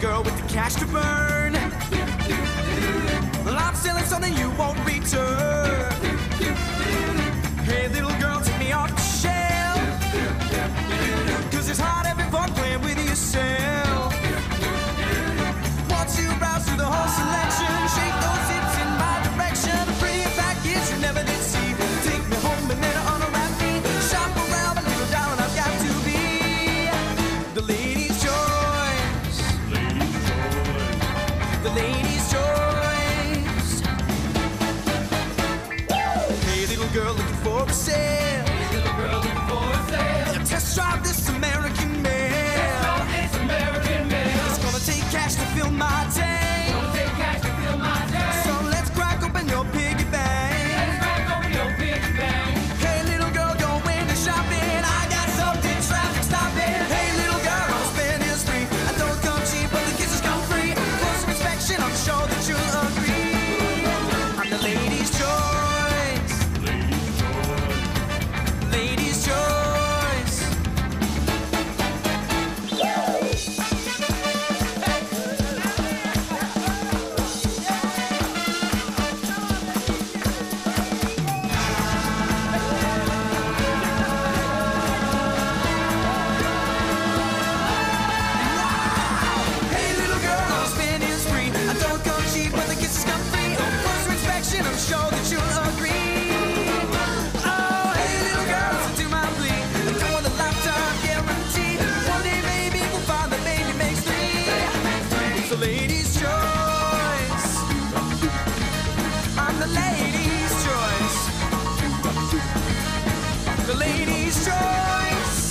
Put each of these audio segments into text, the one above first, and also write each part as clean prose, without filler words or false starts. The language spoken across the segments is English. girl with the cash to burn. Well, I'm selling something you won't return. Hey, little girl, take me off the shelf, 'cause it's hard having fun playing with yourself. Once you browse through the whole selection, shake those hips in my direction. Bring it back, it's you never did see. Take me home and then unwrap me. Shop around, but little darling, I've got to be the lady's choice. Lady's choice. The lady's choice. Hey, little girl looking for a sale. Hey, little girl looking for a sale. Now, test drive this American man. Test drive this American man. It's gonna take cash to fill my tank. Gonna take cash to fill my tank. So let's crack open your piggy bank. Let's crack open your piggy bank. Hey, little girl, go into shopping. I got something traffic stopping. Hey, little girl, I'm spending is free. I don't come cheap, but the kisses come free. Close inspection, I'm sure that you'll agree. I'm the lady's choice. Lady's choice. Lady's choice. Hey, little girl, I'm spending is free. I don't go cheap, but the kisses come free. Close inspection, I'm sure that you'll agree. Oh, hey, little girl, listen to my plea. I don't want a lifetime guarantee. One day, baby, we'll find the lady makes three. It's the lady's choice. I'm the lady's choice. The lady's choice.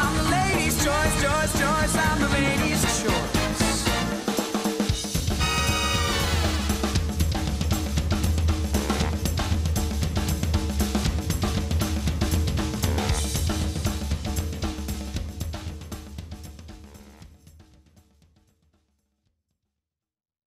I'm the lady's choice, choice, choice. I'm the lady's